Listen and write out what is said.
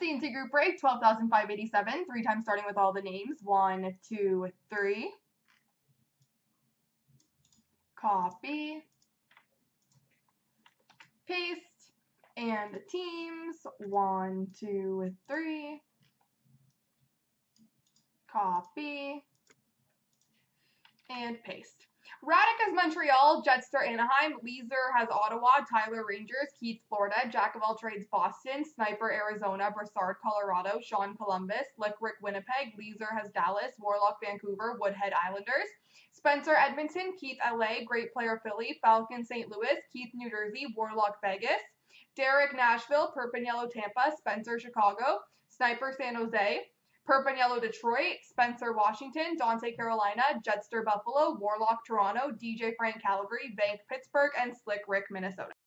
NFC into group break, 12,587. 3 times starting with all the names. 1, 2, 3. Copy. Paste. And the teams. 1, 2, 3. Copy. And paste. Radek is Montreal, Jetster Anaheim, Leeser has Ottawa, Tyler Rangers, Keith Florida, Jack of all trades Boston, Sniper Arizona, Brassard Colorado, Sean Columbus, Lickrick Winnipeg, Leeser has Dallas, Warlock Vancouver, Woodhead Islanders, Spencer Edmonton, Keith LA, Great Player Philly, Falcon St. Louis, Keith New Jersey, Warlock Vegas, Derek Nashville, Purp and Yellow Tampa, Spencer Chicago, Sniper San Jose, Purp and Yellow Detroit, Spencer Washington, Dante Carolina, Jetster Buffalo, Warlock Toronto, DJ Frank Calgary, Vank Pittsburgh, and Slick Rick Minnesota.